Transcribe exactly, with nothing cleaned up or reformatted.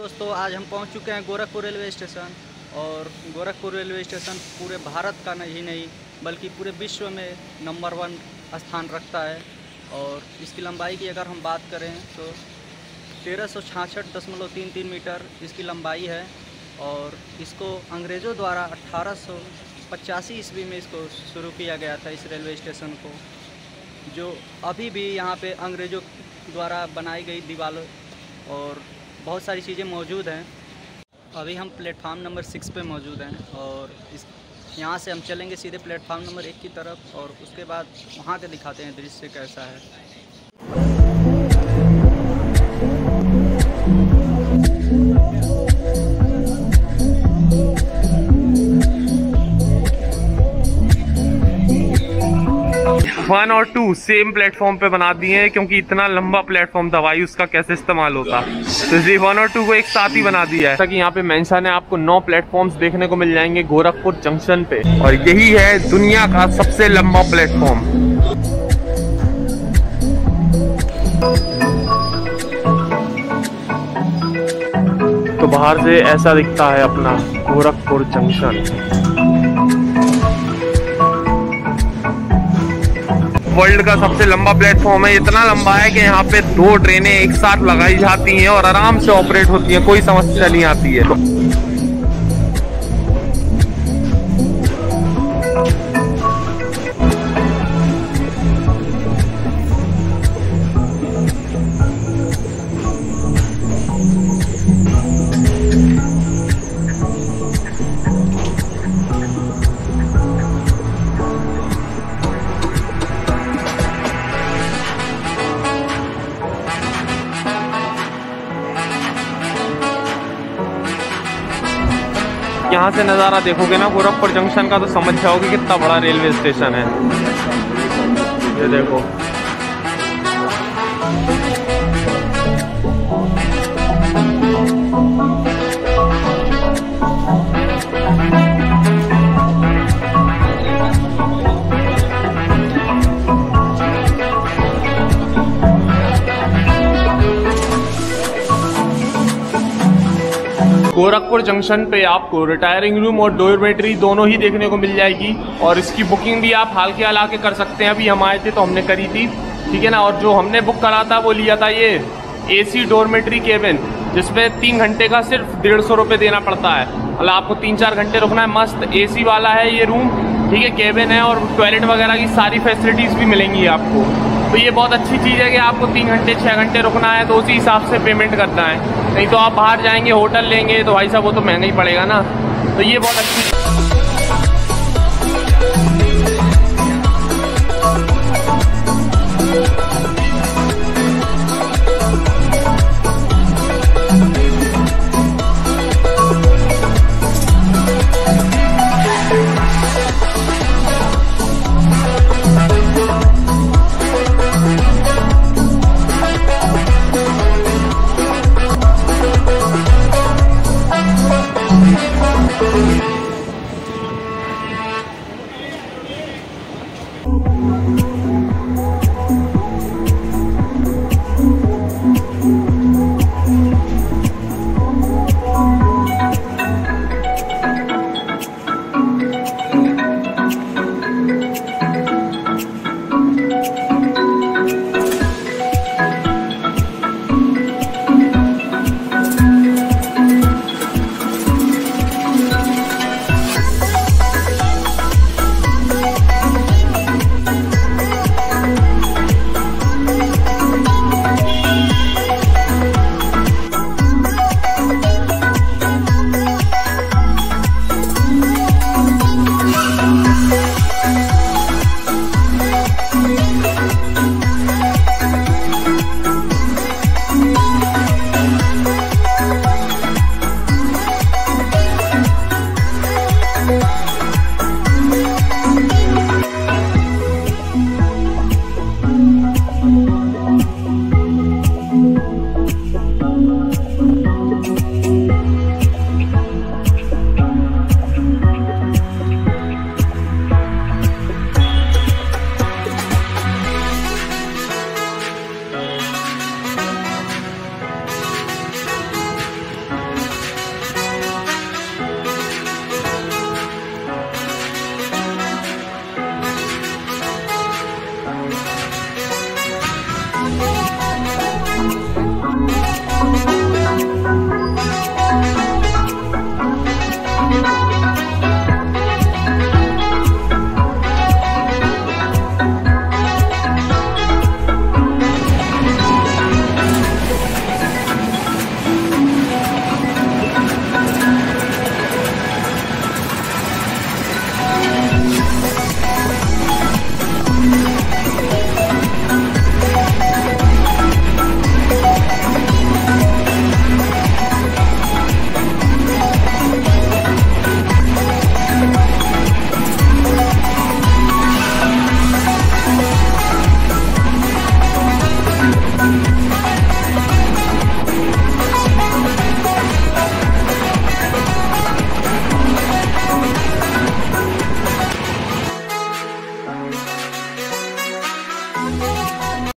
दोस्तों आज हम पहुंच चुके हैं गोरखपुर रेलवे स्टेशन। और गोरखपुर रेलवे स्टेशन पूरे भारत का नहीं नहीं बल्कि पूरे विश्व में नंबर वन स्थान रखता है। और इसकी लंबाई की अगर हम बात करें तो तेरह सौ छाछठ दशमलव तीन तीन मीटर इसकी लंबाई है। और इसको अंग्रेज़ों द्वारा अट्ठारह सौ पचासी ईस्वी में इसको शुरू किया गया था, इस रेलवे स्टेशन को, जो अभी भी यहाँ पे अंग्रेज़ों द्वारा बनाई गई दीवारों और बहुत सारी चीज़ें मौजूद हैं। अभी हम प्लेटफार्म नंबर सिक्स पे मौजूद हैं और इस यहाँ से हम चलेंगे सीधे प्लेटफार्म नंबर एक की तरफ और उसके बाद वहाँ के दिखाते हैं दृश्य कैसा है। वन और टू सेम प्लेटफॉर्म पे बना दिए हैं क्योंकि इतना लंबा प्लेटफॉर्म था भाई, उसका कैसे इस्तेमाल होता, तो इसलिए वन और टू को एक साथ ही बना दिया है। जैसा कि यहाँ पे मेंशन है, आपको नौ प्लेटफॉर्म्स देखने को मिल जाएंगे गोरखपुर जंक्शन पे और यही है दुनिया का सबसे लंबा प्लेटफॉर्म। तो बाहर से ऐसा दिखता है अपना गोरखपुर जंक्शन। वर्ल्ड का सबसे लंबा प्लेटफॉर्म है, इतना लंबा है कि यहाँ पे दो ट्रेनें एक साथ लगाई जाती हैं और आराम से ऑपरेट होती हैं, कोई समस्या नहीं आती है। यहाँ से नज़ारा देखोगे ना गोरखपुर जंक्शन का तो समझ जाओगे कितना बड़ा रेलवे स्टेशन है। ये देखो गोरखपुर जंक्शन पे आपको रिटायरिंग रूम और डॉर्मेटरी दोनों ही देखने को मिल जाएगी और इसकी बुकिंग भी आप हाल के हाल आके कर सकते हैं। अभी हम आए थे तो हमने करी थी, ठीक है ना। और जो हमने बुक करा था वो लिया था ये एसी डॉर्मेटरी केबिन, जिसमें तीन घंटे का सिर्फ डेढ़ सौ रुपये देना पड़ता है। मतलब आपको तीन चार घंटे रुकना है, मस्त एसी वाला है ये रूम, ठीक है, केबिन है और टॉयलेट वगैरह की सारी फैसिलिटीज़ भी मिलेंगी आपको। तो ये बहुत अच्छी चीज़ है कि आपको तीन घंटे छः घंटे रुकना है तो उसी हिसाब से पेमेंट करना है, नहीं तो आप बाहर जाएंगे होटल लेंगे तो भाई साहब वो तो महंगा ही पड़ेगा ना। तो ये बहुत अच्छी है।